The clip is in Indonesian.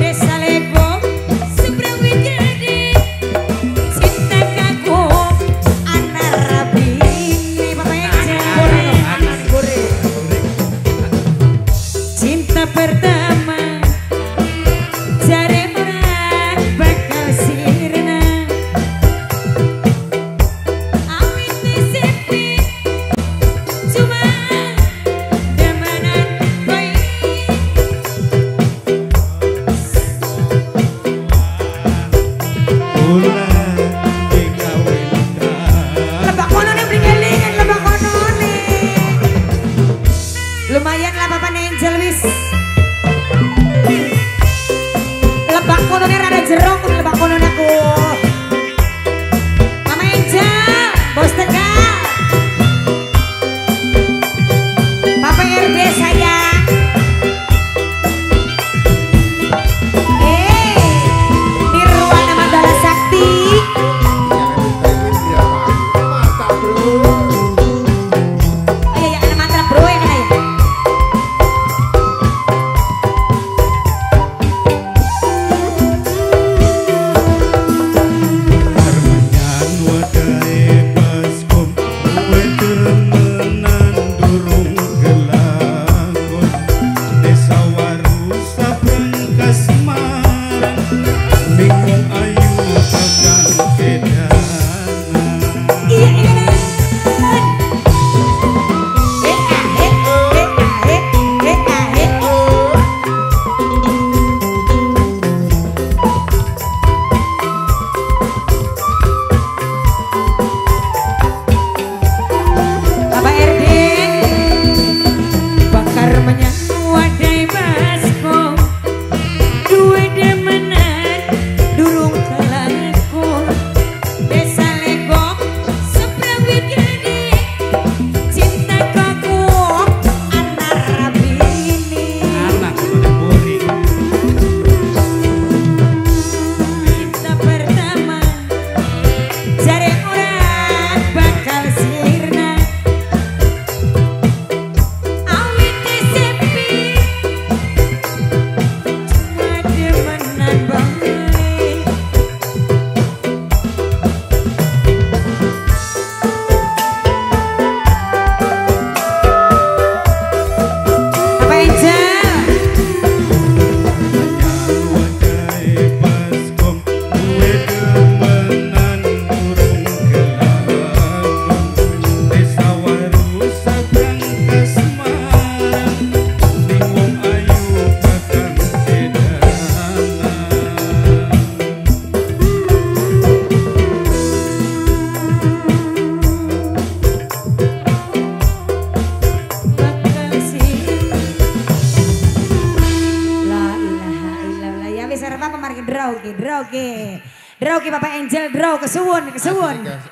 Desa Legong Drogi, Drogi. Drogi Bapak Angel, Drogi, kesuwun, kesuwun.